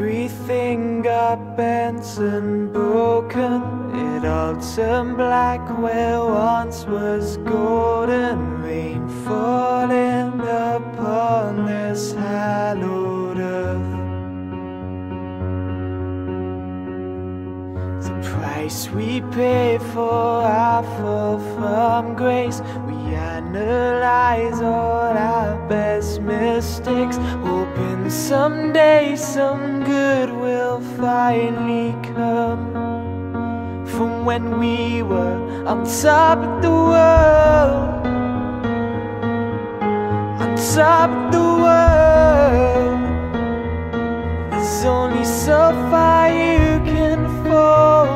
Everything got bent and broken. It all turned black where once was golden. Rain falling upon this hallowed earth. The price we pay for our fall from grace. We analyze all our best mistakes, hoping someday some good will finally come from when we were on top of the world, on top of the world. There's only so far you can fall.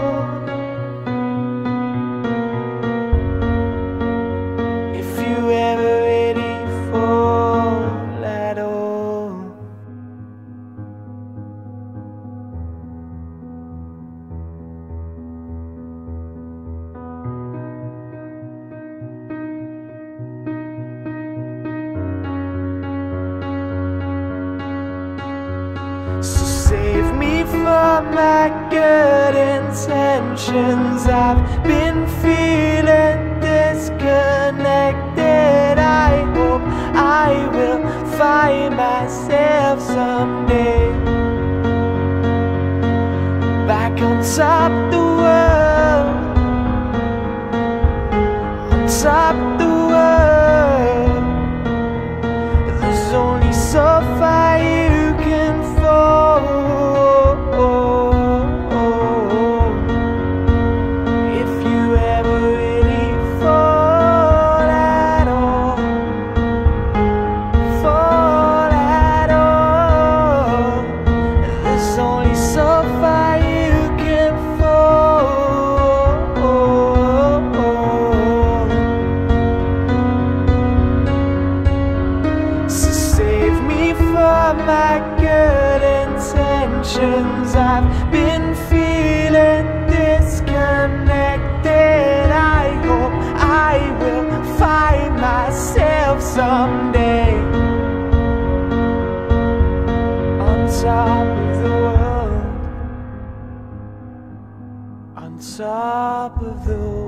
So save me from my good intentions. I've been feeling disconnected. I hope I will find myself someday back on top of the world, on top of the world. There's only so far you can fall. I've been feeling disconnected. I hope I will find myself someday on top of the world, on top of the world.